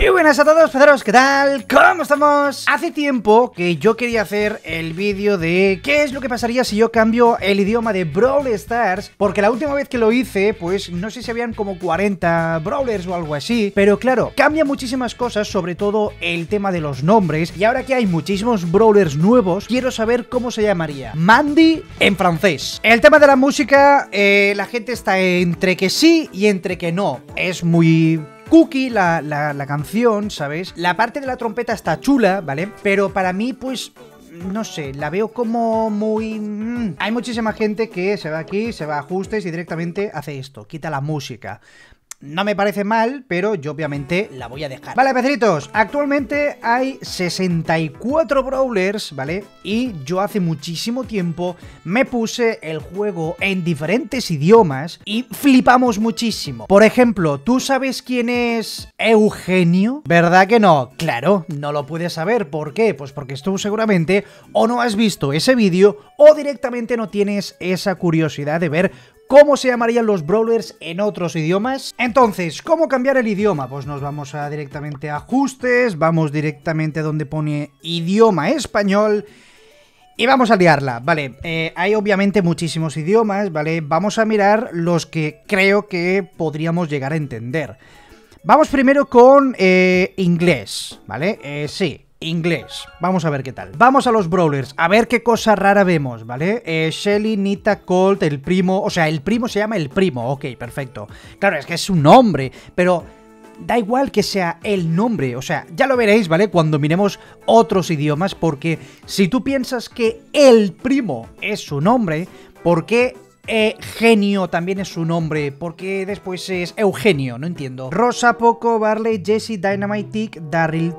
Muy buenas a todos, pedaros, ¿qué tal? ¿Cómo estamos? Hace tiempo que yo quería hacer el vídeo de ¿qué es lo que pasaría si yo cambio el idioma de Brawl Stars? Porque la última vez que lo hice, pues no sé si habían como 40 Brawlers o algo así. Pero claro, cambia muchísimas cosas, sobre todo el tema de los nombres. Y ahora que hay muchísimos Brawlers nuevos, quiero saber cómo se llamaría Mandy en francés. El tema de la música, la gente está entre que sí y entre que no. Es muy... cookie la canción, ¿sabes? La parte de la trompeta está chula, ¿vale? Pero para mí, pues... no sé, la veo como muy... Hay muchísima gente que se va aquí, se va a ajustes y directamente hace esto. Quita la música. No me parece mal, pero yo obviamente la voy a dejar. Vale, peceritos, actualmente hay 64 Brawlers, ¿vale? Y yo hace muchísimo tiempo me puse el juego en diferentes idiomas y flipamos muchísimo. Por ejemplo, ¿tú sabes quién es Eugenio? ¿Verdad que no? Claro, no lo puedes saber. ¿Por qué? Pues porque tú seguramente o no has visto ese vídeo o directamente no tienes esa curiosidad de ver ¿cómo se llamarían los Brawlers en otros idiomas? Entonces, ¿cómo cambiar el idioma? Pues nos vamos a directamente a ajustes, vamos directamente a donde pone idioma español y vamos a liarla, ¿vale? Hay obviamente muchísimos idiomas, ¿vale? Vamos a mirar los que creo que podríamos llegar a entender. Vamos primero con inglés, ¿vale? Sí. Inglés, vamos a ver qué tal. Vamos a los Brawlers, a ver qué cosa rara vemos, ¿vale? Shelly, Nita, Colt, El Primo. O sea, El Primo se llama El Primo, ok, perfecto. Claro, es que es un nombre, pero da igual que sea el nombre. O sea, ya lo veréis, ¿vale? Cuando miremos otros idiomas, porque si tú piensas que El Primo es su nombre, ¿por qué Genio también es su nombre? Porque después es Eugenio, no entiendo. Rosa, Poco, Barley, Jesse, Dynamite, Tick, Daryl,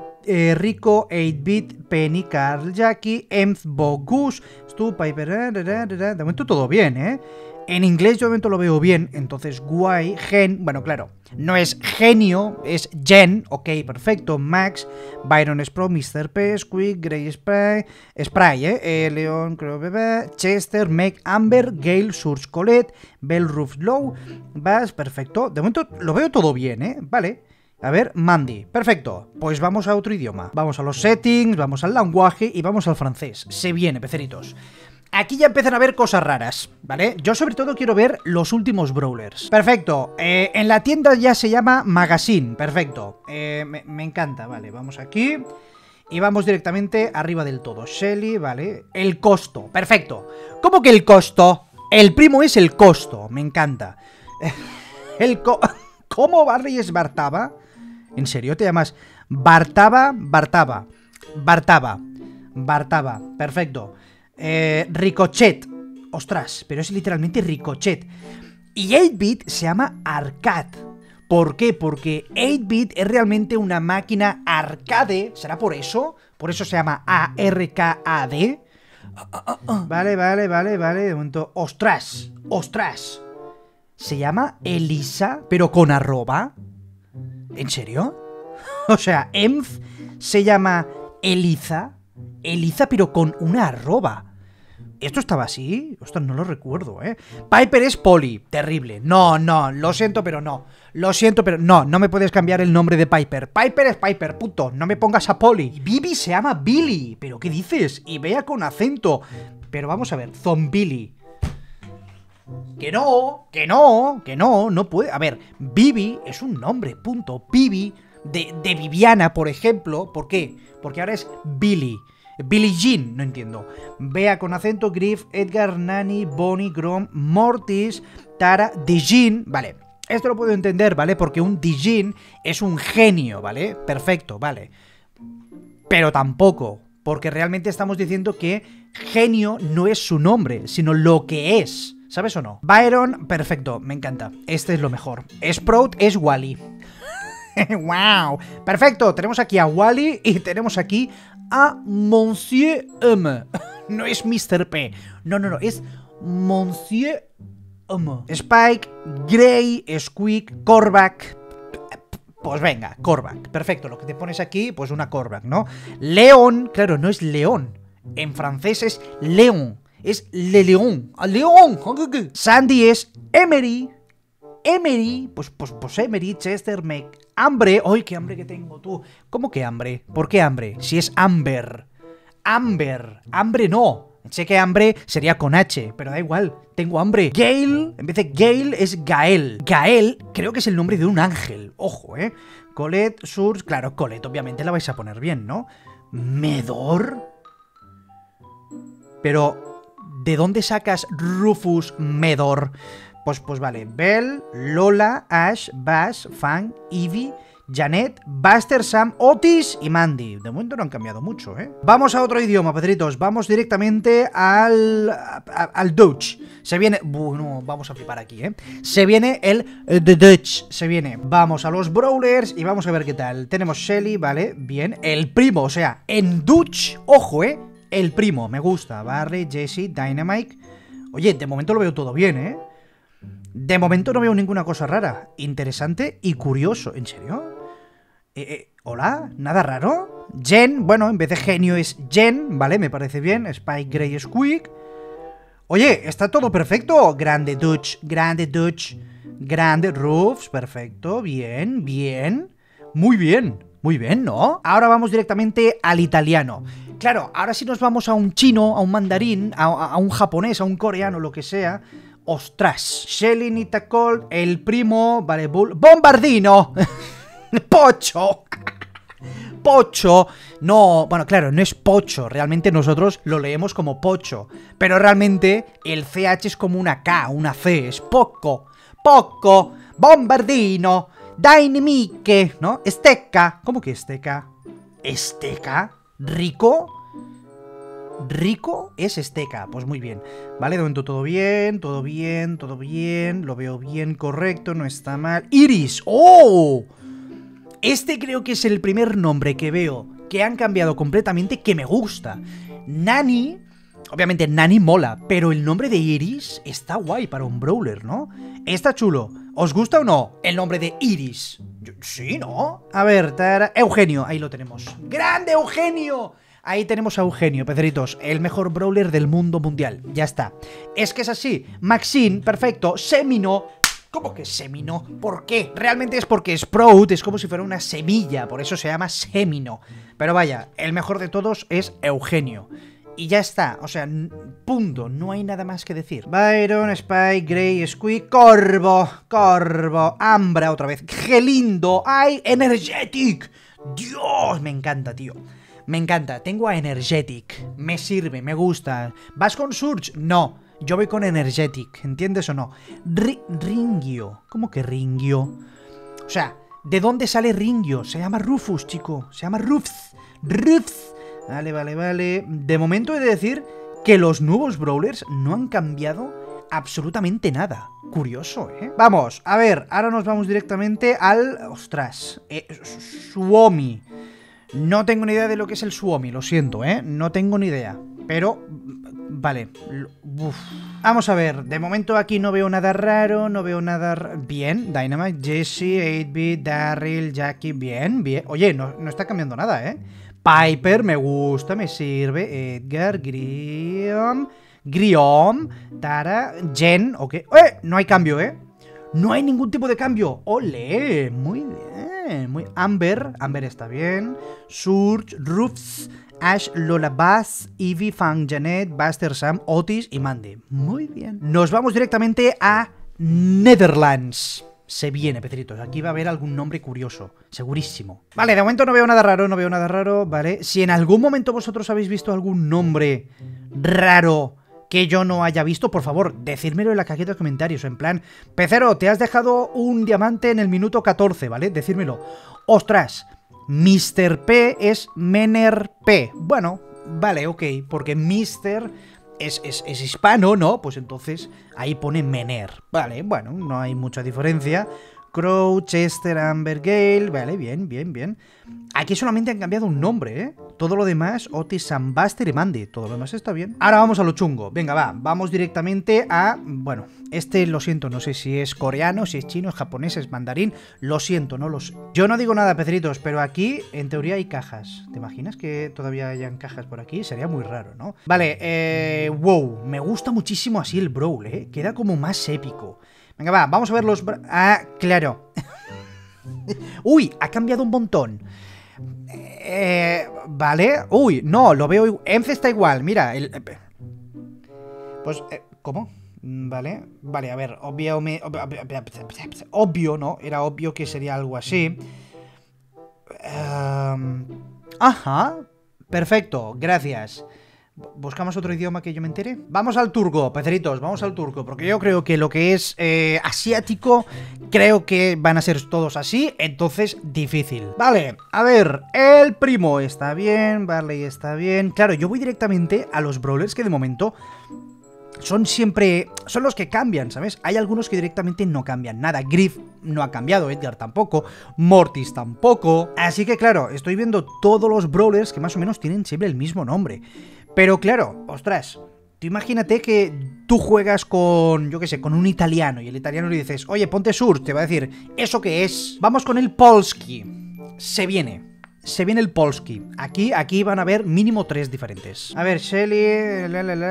Rico, 8-Bit, Penny, Carl, Jackie, Emz, Bogus, Stu, Piper, de momento todo bien, ¿eh? En inglés yo de momento lo veo bien, entonces guay, gen, bueno, claro, no es genio, es gen, ok, perfecto, Max, Byron, Spro, Mr. P, Squeak, Grey, Spray, Leon, Corvac, Chester, Meg, Amber, Gale, Surge, Colette, Bell, Rufus, Low, Bass, perfecto, de momento lo veo todo bien, ¿eh? Vale. A ver, Mandy, perfecto. Pues vamos a otro idioma. Vamos a los settings, vamos al lenguaje y vamos al francés. Se viene, peceritos. Aquí ya empiezan a ver cosas raras, ¿vale? Yo sobre todo quiero ver los últimos Brawlers. Perfecto, en la tienda ya se llama Magazine, perfecto. Me encanta, vale, vamos aquí y vamos directamente arriba del todo. Shelly, vale, el costo, perfecto. ¿Cómo que el costo? El primo es el costo, me encanta. ¿Cómo Barley es Bartaba? ¿En serio te llamas Bartaba? Bartaba, perfecto. Ricochet. Ostras, pero es literalmente Ricochet. Y 8-Bit se llama Arcade. ¿Por qué? Porque 8-Bit es realmente una máquina arcade. ¿Será por eso? Por eso se llama ARCAD. Vale, de momento. Ostras. Se llama Elisa, pero con arroba. ¿En serio? O sea, Emz se llama Eliza, pero con una arroba. ¿Esto estaba así? Ostras, no lo recuerdo, ¿eh? Piper es Polly. Terrible. No, lo siento, pero no. No me puedes cambiar el nombre de Piper. Piper es Piper, puto. No me pongas a Polly. Bibi se llama Billy. ¿Pero qué dices? Y vea con acento. Pero vamos a ver. Zombili. Que no puede. A ver, Bibi es un nombre, punto. Bibi, de Viviana, por ejemplo. ¿Por qué? Porque ahora es Billie Jean, no entiendo. Bea con acento, Griff, Edgar, Nani, Bonnie, Grom, Mortis, Tara, Dijin, vale. Esto lo puedo entender, ¿vale? Porque un Dijin es un genio, ¿vale? Perfecto, vale. Pero tampoco, porque realmente estamos diciendo que genio no es su nombre, sino lo que es. ¿Sabes o no? Byron, perfecto, me encanta. Este es lo mejor. Sprout es Wally. ¡Wow! Perfecto, tenemos aquí a Wally y tenemos aquí a Monsieur M. No es Mr. P. No, es Monsieur M. Spike, Grey, Squeak, Corvac. Pues venga, Corvac. Perfecto, lo que te pones aquí, pues una Corvac, ¿no? León, claro, no es León. En francés es León. Es Le León. Sandy es Emery. Emery, Emery, Chester, Meg. ¡Hambre! ¡Ay, qué hambre que tengo tú! ¿Cómo que hambre? ¿Por qué hambre? Si es Amber. Amber. Hambre no. Sé que hambre sería con H, pero da igual. Tengo hambre. Gale, en vez de Gale es Gael. Gael creo que es el nombre de un ángel. Ojo, ¿eh? Colette, Sur... Claro, Colette, obviamente la vais a poner bien, ¿no? Medor. Pero, ¿de dónde sacas Rufus Medor? Pues vale, Bell, Lola, Ash, Bass, Fang, Ivy, Janet, Buster, Sam, Otis y Mandy. De momento no han cambiado mucho, ¿eh? Vamos a otro idioma, Pedritos. Vamos directamente al Dutch. Se viene... Bueno, vamos a flipar aquí, ¿eh? Se viene el Dutch. Se viene. Vamos a los Brawlers y vamos a ver qué tal. Tenemos Shelly, ¿vale? Bien. El Primo, o sea, en Dutch. Ojo, ¿eh? El Primo. Me gusta. Barley, Jesse, Dynamite. Oye, de momento lo veo todo bien, ¿eh? De momento no veo ninguna cosa rara. Interesante y curioso. ¿En serio? ¿Hola? ¿Nada raro? Jen, bueno, en vez de genio es Jen, ¿vale? Me parece bien. Spike, Grey, Squeak. Oye, está todo perfecto. Grande Dutch, grande Dutch, grande Roofs, perfecto. Bien, bien. Muy bien, muy bien, ¿no? Ahora vamos directamente al italiano. Claro, ahora sí nos vamos a un chino, a un mandarín, a un japonés, a un coreano, lo que sea. Ostras. Shelly, Nita Cold, el Primo, vale, Bombardino. Pocho. Pocho. No, bueno, claro, no es Pocho. Realmente nosotros lo leemos como Pocho. Pero realmente el CH es como una K, una C. Es Poco. Poco. Bombardino. Dynamique, ¿no? Esteca. ¿Cómo que Esteca? Esteca. Rico. Rico es Esteca, pues muy bien. Vale, de momento todo bien, todo bien, todo bien. Lo veo bien, correcto, no está mal. Iris, ¡oh! Este creo que es el primer nombre que veo que han cambiado completamente, que me gusta. Nani, obviamente Nani mola, pero el nombre de Iris está guay para un brawler, ¿no? Está chulo. ¿Os gusta o no el nombre de Iris? Sí, ¿no? A ver, Eugenio, ahí lo tenemos. ¡Grande Eugenio! Ahí tenemos a Eugenio, Pedritos, el mejor brawler del mundo mundial. Ya está. Es que es así. Maxine, perfecto. Semino. ¿Cómo que Semino? ¿Por qué? Realmente es porque Sprout es como si fuera una semilla. Por eso se llama Semino. Pero vaya, el mejor de todos es Eugenio. Y ya está. O sea, punto. No hay nada más que decir. Byron, Spike, Grey, Squeak, Corvo. Corvo. Ambra otra vez. Gelindo. ¡Ay, Energetic! ¡Dios! Me encanta, tío. Me encanta, tengo a Energetic, me sirve, me gusta. ¿Vas con Surge? No, yo voy con Energetic, ¿entiendes o no? Ringio, ¿cómo que Ringio? O sea, ¿de dónde sale Ringio? Se llama Rufus, chico, se llama Rufus, Rufus. Vale, vale, vale. De momento he de decir que los nuevos Brawlers no han cambiado absolutamente nada. Curioso, ¿eh? Vamos, a ver, ahora nos vamos directamente al... Ostras, Suomi. No tengo ni idea de lo que es el Suomi, lo siento, ¿eh? No tengo ni idea. Pero, vale. Uf. Vamos a ver, de momento aquí no veo nada raro, no veo nada... Bien, Dynamite, Jesse, 8-Bit, Daryl, Jackie, bien, bien. Oye, no está cambiando nada, ¿eh? Piper, me gusta, me sirve. Edgar, Griom, Tara, Jen, ok. ¡Eh! No hay cambio, ¿eh? No hay ningún tipo de cambio. ¡Ole! Muy bien. Muy... Amber. Amber está bien. Surge, Rufus, Ash, Lola, Bass, Ivy, Fang, Janet, Buster, Sam, Otis y Mandy. Muy bien. Nos vamos directamente a Netherlands. Se viene, Pedritos. Aquí va a haber algún nombre curioso. Segurísimo. Vale, de momento no veo nada raro, no veo nada raro. Vale. Si en algún momento vosotros habéis visto algún nombre raro... que yo no haya visto, por favor, decírmelo en la cajita de comentarios, en plan, Pecero, te has dejado un diamante en el minuto 14, ¿vale? Decírmelo. Ostras, Mr. P es Mener P. Bueno, vale, ok, porque Mr. es hispano, ¿no? Pues entonces ahí pone Mener. Vale, bueno, no hay mucha diferencia. Crow, Chester, Amber, Gale. Vale, bien, bien, bien. Aquí solamente han cambiado un nombre, ¿eh? Todo lo demás, Otis, Sam, Buster y Mandy. Todo lo demás está bien. Ahora vamos a lo chungo. Venga, va. Vamos directamente a... Bueno, este lo siento. No sé si es coreano, si es chino, es japonés, es mandarín. Lo siento, no lo sé. Yo no digo nada, Pedritos, pero aquí en teoría hay cajas. ¿Te imaginas que todavía hayan cajas por aquí? Sería muy raro, ¿no? Vale, wow. Me gusta muchísimo así el brawl, ¿eh? Queda como más épico. Venga, va, vamos a ver los... Ah, claro. Uy, ha cambiado un montón. Vale. Uy, no, lo veo... Ence está igual, mira. Pues, ¿cómo? Vale, vale, a ver, obvio, ¿no? Era obvio que sería algo así. Ajá, perfecto, gracias. ¿Buscamos otro idioma que yo me entere? Vamos al turco, peceritos, vamos al turco. Porque yo creo que lo que es asiático, creo que van a ser todos así, entonces difícil. Vale, a ver, el primo está bien, Barley está bien. Claro, yo voy directamente a los brawlers que de momento... son siempre... son los que cambian, ¿sabes? Hay algunos que directamente no cambian nada. Griff no ha cambiado, Edgar tampoco, Mortis tampoco. Así que claro, estoy viendo todos los brawlers que más o menos tienen siempre el mismo nombre. Pero claro, ostras, tú imagínate que tú juegas con, yo qué sé, con un italiano, y el italiano le dices, oye, ponte sur, te va a decir, ¿eso qué es? Vamos con el polski. Se viene el polski. Aquí van a haber mínimo 3 diferentes. A ver, Shelly,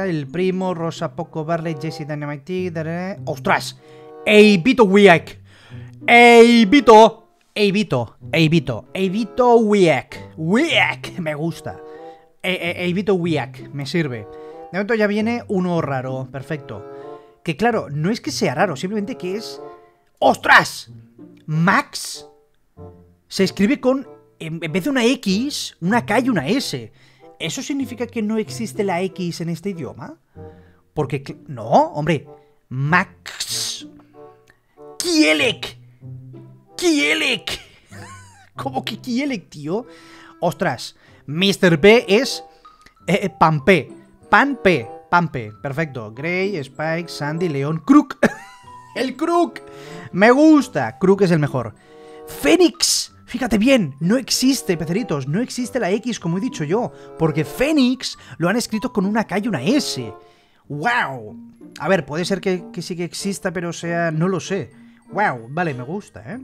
el primo, Rosa, Poco, Barley, Jesse, Dynamite, ¡ostras! ¡Eivito Wiek! ¡Eivito! ¡Eivito! ¡Eivito! ¡Eivito Wiek! ¡Wiek! Me gusta. ¡Eivito Wiek! Me sirve. De momento ya viene uno raro. Perfecto. Que claro, no es que sea raro, simplemente que es... ¡ostras! Max se escribe con... en vez de una X, una K y una S. ¿Eso significa que no existe la X en este idioma? Porque... no, hombre. Max. Kielek. Kielek. ¿Cómo que Kielek, tío? Ostras. Mr. P es... Pampe. Pampe. Pampe. Perfecto. Grey, Spike, Sandy, León, Crook. ¡El Crook! Me gusta. Crook es el mejor. Fénix. Fíjate bien, no existe, peceritos, no existe la X, como he dicho yo, porque Fénix lo han escrito con una K y una S. ¡Wow! A ver, puede ser que sí que exista, pero sea... no lo sé. ¡Wow! Vale, me gusta, ¿eh?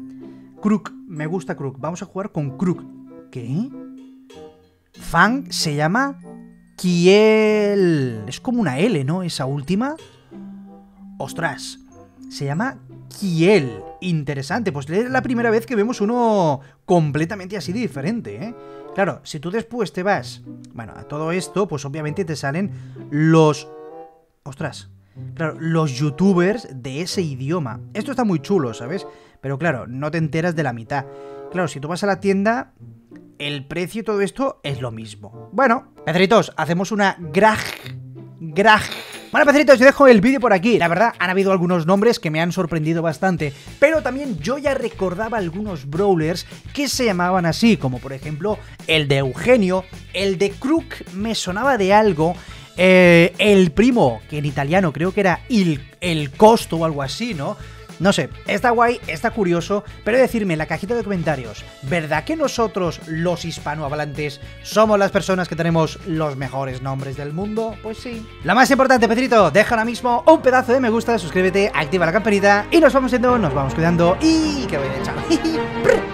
Crook, me gusta Crook. Vamos a jugar con Crook. ¿Qué? Fang se llama... Kiel... es como una L, ¿no? Esa última. ¡Ostras! Se llama... Kiel. Interesante, pues es la primera vez que vemos uno completamente así de diferente, ¿eh? Claro, si tú después te vas, bueno, a todo esto, pues obviamente te salen los... ostras, claro, los youtubers de ese idioma. Esto está muy chulo, ¿sabes? Pero claro, no te enteras de la mitad. Claro, si tú vas a la tienda, el precio y todo esto es lo mismo. Bueno, pedritos, hacemos una graj. Bueno, peceritos, yo dejo el vídeo por aquí. La verdad, han habido algunos nombres que me han sorprendido bastante, pero también yo ya recordaba algunos brawlers que se llamaban así, como por ejemplo el de Eugenio, el de Crook me sonaba de algo, el primo, que en italiano creo que era el costo o algo así, ¿no? No sé, está guay, está curioso, pero decirme en la cajita de comentarios, ¿verdad que nosotros, los hispanohablantes, somos las personas que tenemos los mejores nombres del mundo? Pues sí. Lo más importante, Pedrito, deja ahora mismo un pedazo de me gusta, suscríbete, activa la campanita y nos vamos yendo, nos vamos cuidando y que vaya, chao.